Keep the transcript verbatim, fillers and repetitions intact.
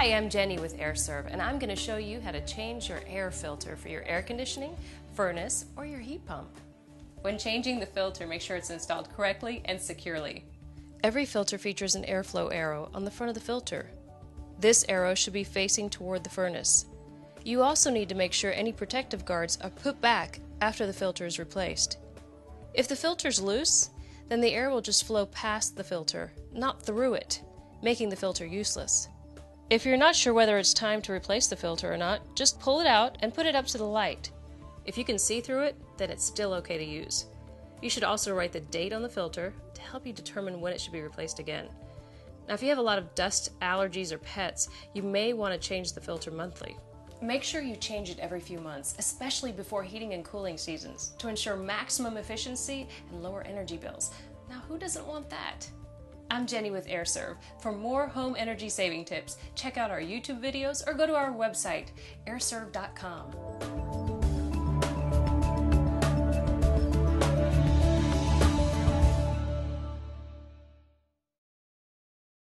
Hi, I'm Jenny with Aire Serv, and I'm going to show you how to change your air filter for your air conditioning, furnace, or your heat pump. When changing the filter, make sure it's installed correctly and securely. Every filter features an airflow arrow on the front of the filter. This arrow should be facing toward the furnace. You also need to make sure any protective guards are put back after the filter is replaced. If the filter's loose, then the air will just flow past the filter, not through it, making the filter useless. If you're not sure whether it's time to replace the filter or not, just pull it out and put it up to the light. If you can see through it, then it's still okay to use. You should also write the date on the filter to help you determine when it should be replaced again. Now, if you have a lot of dust, allergies, or pets, you may want to change the filter monthly. Make sure you change it every few months, especially before heating and cooling seasons, to ensure maximum efficiency and lower energy bills. Now, who doesn't want that? I'm Jenny with Aire Serv. For more home energy saving tips, check out our YouTube videos or go to our website, aire serv dot com.